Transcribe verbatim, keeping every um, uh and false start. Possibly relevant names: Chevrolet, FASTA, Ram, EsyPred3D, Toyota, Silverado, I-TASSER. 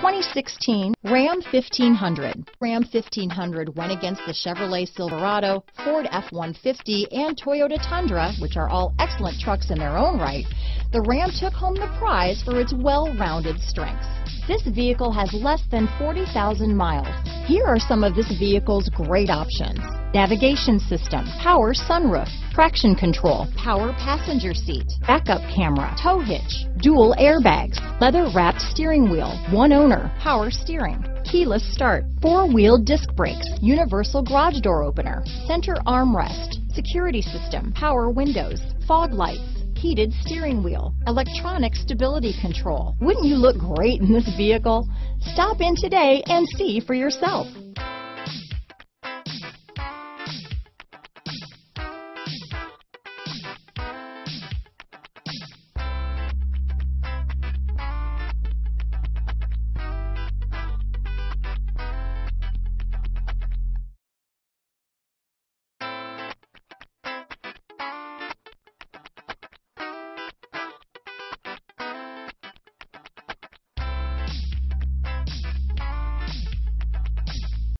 twenty sixteen Ram fifteen hundred. Ram fifteen hundred went against the Chevrolet Silverado, Ford F one fifty, and Toyota Tundra, which are all excellent trucks in their own right. The Ram took home the prize for its well-rounded strengths. This vehicle has less than forty thousand miles. Here are some of this vehicle's great options: navigation system, power sunroof, traction control, power passenger seat, backup camera, tow hitch, dual airbags, leather-wrapped steering wheel, one owner, power steering, keyless start, four-wheel disc brakes, universal garage door opener, center armrest, security system, power windows, fog lights, heated steering wheel, electronic stability control. Wouldn't you look great in this vehicle? Stop in today and see for yourself.